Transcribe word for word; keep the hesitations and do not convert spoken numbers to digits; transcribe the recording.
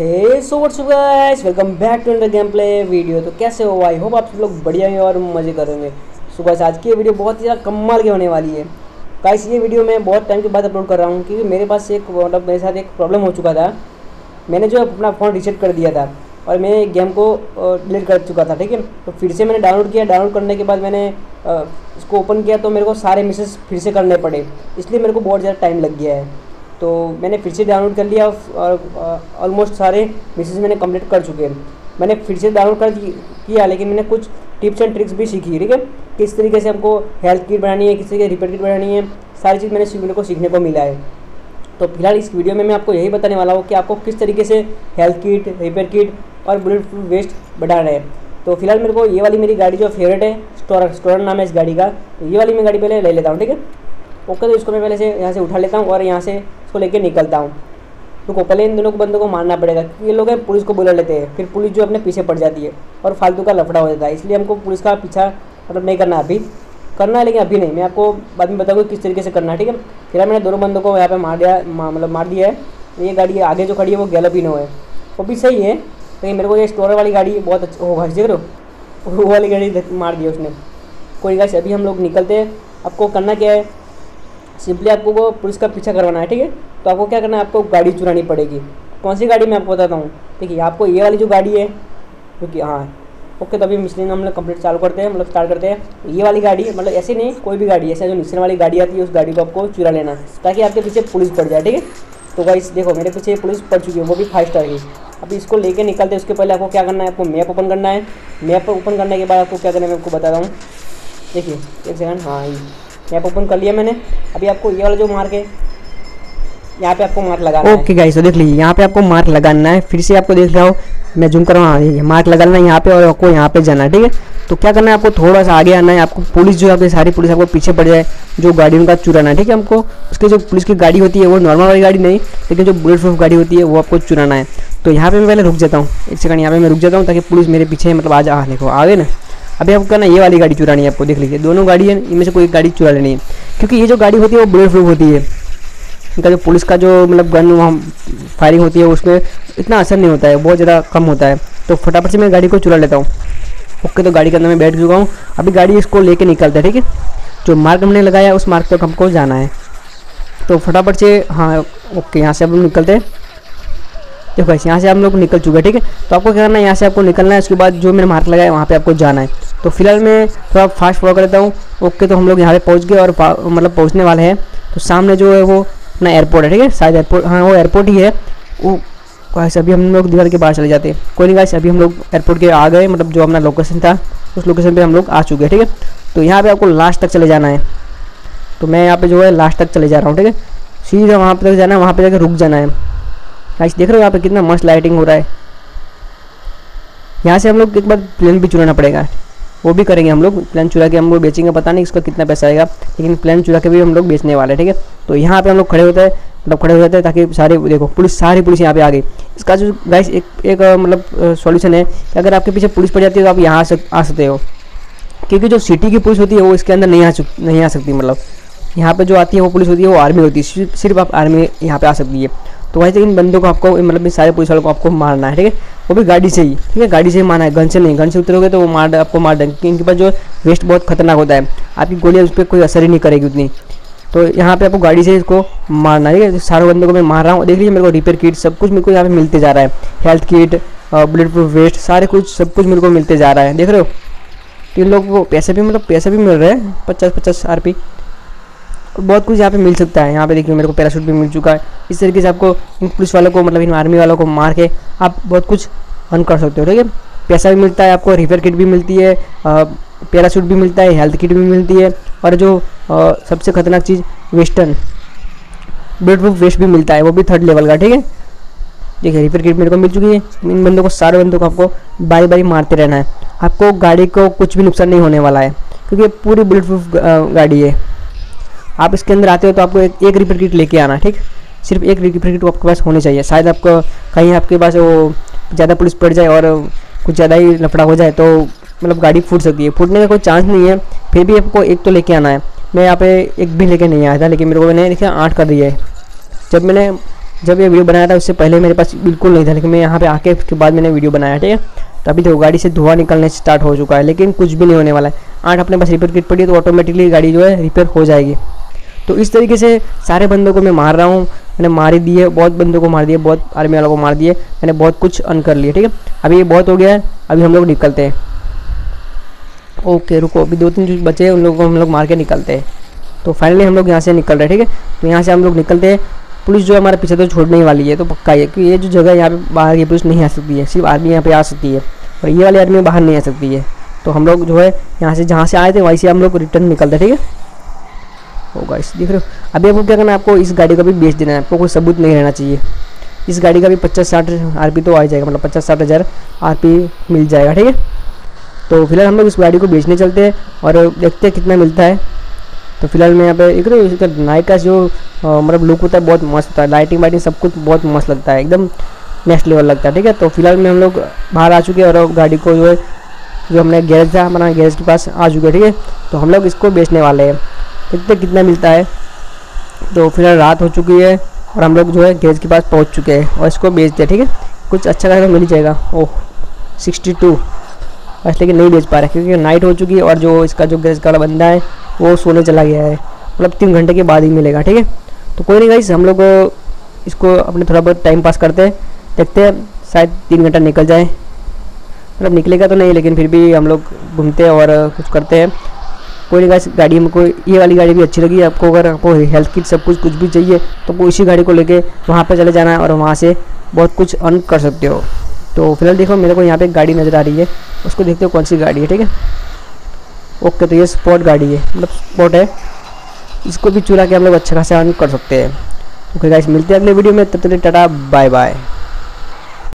Hey so what's up guys, welcome back to another game play video. तो कैसे हो, I hope आप सब लोग बढ़िया हैं और मज़े करेंगे। सो गाइस, आज की ये वीडियो बहुत ही ज़्यादा कमाल की होने वाली है। गाइस, ये वीडियो मैं बहुत टाइम के बाद अपलोड कर रहा हूँ क्योंकि मेरे पास एक मतलब मेरे साथ एक प्रॉब्लम हो चुका था। मैंने जो अपना फ़ोन रीसेट कर दिया था और मैं गेम को डिलीट कर चुका था, ठीक है। तो फिर से मैंने डाउनलोड किया, डाउनलोड करने के बाद मैंने इसको ओपन किया तो मेरे को सारे मैसेज फिर से करने पड़े, इसलिए मेरे को बहुत ज़्यादा टाइम लग गया है। तो मैंने फिर से डाउनलोड कर लिया और ऑलमोस्ट सारे मैसेज मैंने कंप्लीट कर चुके हैं। मैंने फिर से डाउनलोड कर किया, लेकिन मैंने कुछ टिप्स एंड ट्रिक्स भी सीखी, ठीक है। किस तरीके से हमको हेल्थ किट बनानी है, किस तरीके से रिपेयर किट बनानी है, सारी चीज़ मैंने सीखने को सीखने को मिला है। तो फिलहाल इस वीडियो में मैं आपको यही बताने वाला हूँ कि आपको किस तरीके से हेल्थ किट, रिपेयर किट और बुलेट प्रूफ वेस्ट बनाना है। तो फिलहाल मेरे को ये वाली मेरी गाड़ी जो फेवरेट है, स्टोरर स्टोरर नाम है इस गाड़ी का, ये वाली मैं गाड़ी पहले ले लेता हूँ, ठीक है। ओके, तो इसको मैं पहले से यहाँ से उठा लेता हूँ और यहाँ से इसको लेके निकलता हूँ। तो पहले इन दोनों को बंदों को मारना पड़ेगा क्योंकि ये लोग हैं पुलिस को बुला लेते हैं, फिर पुलिस जो अपने पीछे पड़ जाती है और फालतू का लफड़ा हो जाता है। इसलिए हमको पुलिस का पीछा मतलब नहीं करना, अभी करना है लेकिन अभी नहीं, मैं आपको बाद में बताऊँगा किस तरीके से करना है, ठीक है। फिर मैंने दोनों बंदों को यहाँ पर मार दिया, मतलब मार दिया है। ये गाड़ी आगे जो खड़ी है वो गैलोपिनो है, वो भी सही है, लेकिन मेरे को ये स्टोर वाली गाड़ी बहुत अच्छा होगा, देख रहे हो, वो वाली गाड़ी मार दी उसने। कोई गाड़ी अभी हम लोग निकलते हैं। आपको करना क्या है, सिंपली आपको वो पुलिस का पीछा करवाना है, ठीक है। तो आपको क्या करना है, आपको गाड़ी चुरानी पड़ेगी। कौन सी गाड़ी, मैं आपको बताता हूँ, ठीक है। आपको ये वाली जो गाड़ी है, क्योंकि हाँ ओके, तो अभी मिशन हम लोग कंप्लीट चालू करते हैं, मतलब स्टार्ट करते हैं। ये वाली गाड़ी मतलब ऐसी नहीं, कोई भी गाड़ी ऐसा जो मिशन वाली गाड़ी आती है उस गाड़ी को आपको चुरा लेना ताकि आपके पीछे पुलिस पड़ जाए, ठीक है। तो गाइस देखो, मेरे पीछे पुलिस पड़ चुकी है, वो भी फाइव स्टार की। अभी इसको लेके निकलते हैं। उसके पहले आपको क्या करना है, आपको मैप ओपन करना है। मैप ओपन करने के बाद आपको क्या करना है मैं आपको बताता हूँ, देखिए एक सेकंड। हाँ, मैप ओपन कर लिया मैंने। अभी आपको ये वाला जो मार्क है, यहाँ पे आपको मार्क लगाना है। ओके गाइस, तो देख लीजिए यहाँ पे आपको मार्क लगाना है। फिर से आपको देख रहा हूँ मैं, जूम कर रहा हूँ, मार्क लगाना है यहाँ पे और आपको यहाँ पे जाना है, ठीक है। तो क्या करना है, आपको थोड़ा सा आगे आना है। आपको पुलिस जो है, सारी पुलिस आपको पीछे पड़ जाए, जो गाड़ी उनका चुराना है, ठीक है। हमको उसकी जो पुलिस की गाड़ी होती है वो नॉर्मल वाली गाड़ी नहीं, लेकिन जो बुलेट प्रूफ गाड़ी होती है वो आपको चुराना है। तो यहाँ पर मैं पहले रुक जाता हूँ, एक सेकंड यहाँ पर मैं रुक जाता हूँ ताकि पुलिस मेरे पीछे मतलब आज आ देखो आगे ना। अभी आपको कहना ये वाली गाड़ी चुरानी है, आपको देख लीजिए दोनों गाड़ी है, इनमें से कोई गाड़ी चुरा लेनी है क्योंकि ये जो गाड़ी होती है वो बुलेट प्रूफ होती है। इनका जो पुलिस का जो मतलब गन वहाँ फायरिंग होती है उसमें इतना असर नहीं होता है, बहुत ज़्यादा कम होता है। तो फटाफट से मैं गाड़ी को चुरा लेता हूँ। ओके, तो गाड़ी के अंदर मैं बैठ चुका हूँ। अभी गाड़ी इसको लेके निकलता है, ठीक है। जो मार्ग हमने लगाया उस मार्ग तक हमको जाना है, तो फटाफट से। हाँ ओके, यहाँ से हम निकलते हैं। देखो गाइस, यहाँ से हम लोग निकल चुके हैं, ठीक है। तो आपको क्या करना है, यहाँ से आपको निकलना है। उसके बाद जो मैंने मार्क लगाया वहाँ पे आपको जाना है। तो फिलहाल मैं थोड़ा फास्ट फॉरवर्ड कर लेता हूँ। ओके, तो हम लोग यहाँ पे पहुँच गए और मतलब पहुँचने वाले हैं। तो सामने जो है वो अपना एयरपोर्ट है, ठीक है, शायद एयरपोर्ट, हाँ वो एयरपोर्ट ही है। वो गाइस अभी हम लोग दीवार के बाहर चले जाते हैं। कोई नहीं गाइस, अभी हम लोग एयरपोर्ट के आ गए, मतलब जो अपना लोकेशन था उस लोकेशन पर हम लोग आ चुके हैं, ठीक है। तो यहाँ पर आपको लास्ट तक चले जाना है। तो मैं यहाँ पर जो है लास्ट तक चले जा रहा हूँ, ठीक है। सीधा वहाँ पर जाना है, वहाँ पर जाकर रुक जाना है। गाइस देख रहे हो यहाँ पे कितना मस्त लाइटिंग हो रहा है। यहाँ से हम लोग एक बार प्लेन भी चुराना पड़ेगा, वो भी करेंगे हम लोग। प्लेन चुरा के हम लोग बेचेंगे, पता नहीं इसका कितना पैसा आएगा, लेकिन प्लेन चुरा के भी हम लोग बेचने वाले हैं, ठीक है। तो यहाँ पे हम लोग खड़े होते हैं, मतलब खड़े हो जाते हैं ताकि सारे देखो पुलिस, सारी पुलिस यहाँ पे आ गई। इसका जो गाइस एक एक मतलब सॉल्यूशन है कि अगर आपके पीछे पुलिस पड़ जाती है तो आप यहाँ से आ सकते हो, क्योंकि जो सिटी की पुलिस होती है वो इसके अंदर नहीं आ नहीं आ सकती। मतलब यहाँ पर जो आती है वो पुलिस होती है वो आर्मी होती है, सिर्फ आप आर्मी यहाँ पर आ सकती है। तो वैसे इन बंदों को आपको मतलब इन सारे पुलिस वालों को आपको मारना है, ठीक है। वो भी गाड़ी से ही, ठीक है, गाड़ी से ही मारना है, गन से नहीं। गन से उतरोगे तो वो मार आपको मार देंगे क्योंकि इनके पास जो वेस्ट बहुत खतरनाक होता है, आपकी गोलियां उस पर कोई असर ही नहीं करेगी उतनी। तो यहाँ पे आपको गाड़ी से इसको मारना है, ठीक है। सारे बंदों को मैं मार रहा हूँ, देख लीजिए मेरे को रिपेयर किट सब कुछ मेरे को यहाँ पर मिलते जा रहा है। Health kit, bullet proof vest, सारे कुछ सब कुछ मेरे को मिलते जा रहा है, देख रहे हो। तो इन लोगों को पैसे भी मतलब पैसे भी मिल रहे हैं, पचास पचास आर पी, बहुत कुछ यहाँ पे मिल सकता है। यहाँ पे देखिए मेरे को पैराशूट भी मिल चुका है। इस तरीके से आपको इन पुलिस वालों को मतलब इन आर्मी वालों को मार के आप बहुत कुछ अर्न कर सकते हो, ठीक है। पैसा भी मिलता है आपको, रिपेयर किट भी मिलती है, पैराशूट भी मिलता है, हेल्थ किट भी मिलती है, और जो आ, सबसे खतरनाक चीज़ वेस्टर्न बुलेटप्रूफ वेस्ट भी मिलता है, वो भी थर्ड लेवल का, ठीक है। देखिए रिपेयर किट मेरे को मिल चुकी है। इन बंदों को, सारे बंदों को आपको बारी बारी मारते रहना है। आपको गाड़ी को कुछ भी नुकसान नहीं होने वाला है क्योंकि पूरी बुलेटप्रूफ गाड़ी है। आप इसके अंदर आते हो तो आपको एक एक रिपेयर किट लेके आना, ठीक। सिर्फ एक रिपेयर किट आपके पास होनी चाहिए। शायद आपको कहीं आपके पास वो ज़्यादा पुलिस पड़ जाए और कुछ ज़्यादा ही लफड़ा हो जाए तो मतलब गाड़ी फूट सकती है, फूटने का कोई चांस नहीं है, फिर भी आपको एक तो लेके आना है। मैं यहाँ पे एक भी लेके नहीं आया था, लेकिन मेरे को मैंने देखिए आठ कर दिया है। जब मैंने जब ये वीडियो बनाया था उससे पहले मेरे पास बिल्कुल नहीं था, लेकिन मैं यहाँ पे आके उसके बाद मैंने वीडियो बनाया, ठीक है। तो अभी तो गाड़ी से धुआं निकलने स्टार्ट हो चुका है, लेकिन कुछ भी नहीं होने वाला है। आठ अपने पास रिपेयर किट पड़ी है तो ऑटोमेटिकली गाड़ी जो है रिपेयर हो जाएगी। तो इस तरीके से सारे बंदों को मैं मार रहा हूँ, मैंने मार ही दिए, बहुत बंदों को मार दिए, बहुत आर्मी वालों को मार दिए, मैंने बहुत कुछ अन कर लिया, ठीक है। अभी ये बहुत हो गया है, अभी हम लोग निकलते हैं। ओके रुको, अभी दो तीन जो बचे हैं उन लोगों को हम लोग मार के निकलते हैं। तो फाइनली हम लोग यहाँ से निकल रहे हैं, ठीक है। तो यहाँ से हम लोग निकलते हैं, पुलिस जो हमारे पीछे तो छोड़ने ही वाली है, तो पक्का है कि ये जो जगह यहाँ पे बाहर की पुलिस नहीं आ सकती है, सिर्फ आर्मी यहाँ पे आ सकती है और ये वाली आर्मी बाहर नहीं आ सकती है। तो हम लोग जो है यहाँ से जहाँ से आए थे वहीं से हम लोग रिटर्न निकलते हैं, ठीक है। ओ गाइस देख रहे हो, अभी आपको क्या करना है, आपको इस गाड़ी का भी बेच देना है, आपको कोई सबूत नहीं रहना चाहिए। इस गाड़ी का भी पचास साठ आर पी तो आ जाएगा, मतलब पचास साठ हज़ार आर पी मिल जाएगा, ठीक है। तो फिलहाल हम लोग इस गाड़ी को बेचने चलते हैं और देखते हैं कितना मिलता है। तो फिलहाल मैं यहाँ पे एक इसका नाइट का जो मतलब लुक होता है बहुत मस्त होता है, लाइटिंग वाइटिंग सब कुछ बहुत मस्त लगता है, एकदम नेक्स्ट लेवल लगता है, ठीक है। तो फिलहाल में हम लोग बाहर आ चुके हैं और गाड़ी को जो है जो हमने गैरेज था हमारा गैरेज के पास आ चुके हैं, ठीक है। तो हम लोग इसको बेचने वाले हैं, देखते कितना मिलता है। तो फिलहाल रात हो चुकी है और हम लोग जो है गैरेज के पास पहुँच चुके हैं और इसको बेचते हैं, ठीक है। कुछ अच्छा खासा मिल जाएगा। ओह सिक्सटी टू बस, लेकिन नहीं बेच पा रहे क्योंकि नाइट हो चुकी है और जो इसका जो गैरेज वाला बंदा है वो सोने चला गया है, मतलब तीन घंटे के बाद ही मिलेगा, ठीक है। तो कोई नहीं गाइस, हम लोग इसको अपने थोड़ा बहुत टाइम पास करते हैं, देखते हैं शायद तीन घंटा निकल जाए, मतलब निकलेगा तो नहीं लेकिन फिर भी हम लोग घूमते हैं और कुछ करते हैं। कोई नहीं गाइस, गाड़ी हमको ये वाली गाड़ी भी अच्छी लगी। आपको अगर आपको हेल्थ किट सब कुछ कुछ भी चाहिए तो आपको इसी गाड़ी को लेके वहाँ पर चले जाना है और वहाँ से बहुत कुछ अर्न कर सकते हो। तो फिलहाल देखो मेरे को यहाँ पर गाड़ी नज़र आ रही है, उसको देखते हो कौन सी गाड़ी है, ठीक है। ओके तो ये स्पोर्ट गाड़ी है, मतलब स्पोर्ट है, इसको भी चुरा के हम लोग अच्छा खासा अर्न कर सकते हैं। ओके गाइस, मिलते हैं अगले वीडियो में, तब तक के लिए टाटा बाय बाय।